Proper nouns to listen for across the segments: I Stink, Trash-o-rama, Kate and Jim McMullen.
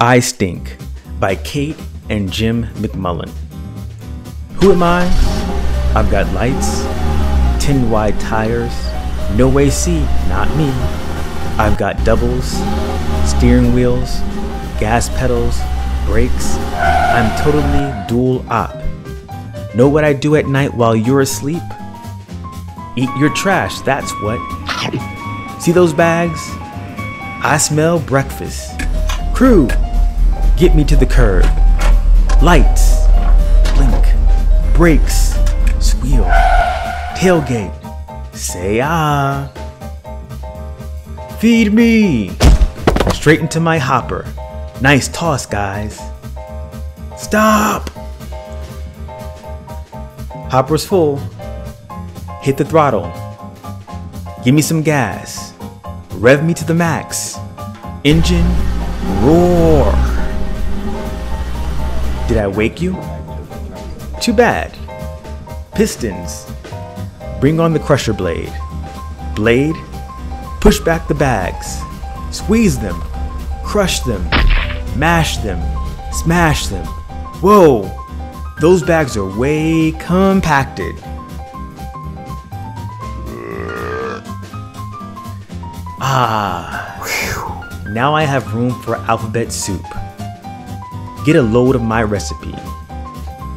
I Stink by Kate and Jim McMullen. Who am I? I've got lights, 10 wide tires, no AC, not me. I've got doubles, steering wheels, gas pedals, brakes. I'm totally dual op. Know what I do at night while you're asleep? Eat your trash, that's what. See those bags? I smell breakfast. Crew! Get me to the curb. Lights, blink, brakes, squeal, tailgate, say ah. Feed me, straight into my hopper. Nice toss, guys. Stop! Hopper's full, hit the throttle. Give me some gas, rev me to the max. Engine, roar. Did I wake you? Too bad. Pistons. Bring on the crusher blade. Blade. Push back the bags. Squeeze them. Crush them. Mash them. Smash them. Whoa! Those bags are way compacted. Ah. Whew. Now I have room for alphabet soup. Get a load of my recipe.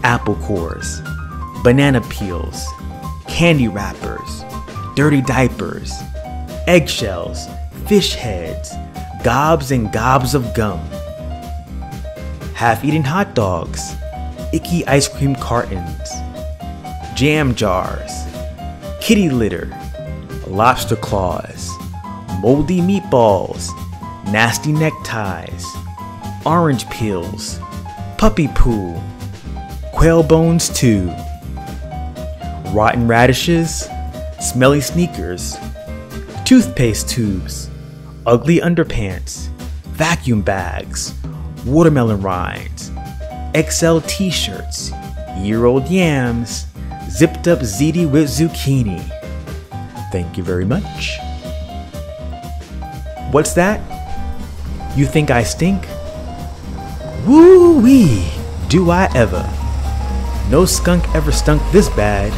Apple cores, banana peels, candy wrappers, dirty diapers, eggshells, fish heads, gobs and gobs of gum. Half-eaten hot dogs, icky ice cream cartons, jam jars, kitty litter, lobster claws, moldy meatballs, nasty neckties, orange peels, puppy poo, quail bones too, rotten radishes, smelly sneakers, toothpaste tubes, ugly underpants, vacuum bags, watermelon rinds, XL t-shirts, year-old yams, zipped up ziti with zucchini. Thank you very much. What's that? You think I stink? Woo-wee, do I ever. No skunk ever stunk this bad.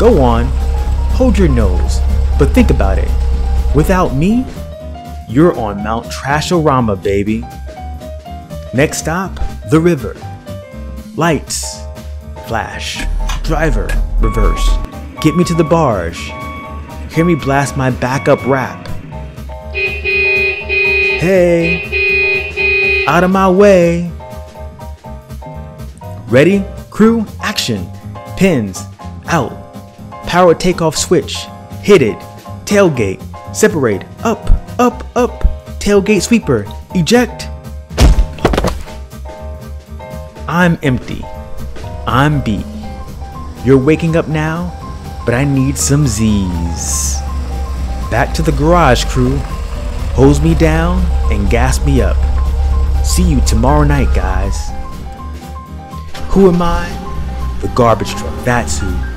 Go on, hold your nose, but think about it. Without me, you're on Mount Trash-o-rama, baby. Next stop, the river. Lights, flash, driver, reverse. Get me to the barge. Hear me blast my backup rap. Hey, out of my way. Ready? Crew, action. Pins, out. Power takeoff switch, hit it. Tailgate, separate, up, up, up. Tailgate sweeper, eject. I'm empty, I'm beat. You're waking up now, but I need some Z's. Back to the garage, crew. Hose me down and gas me up. See you tomorrow night, guys. Who am I? The garbage truck, that's who.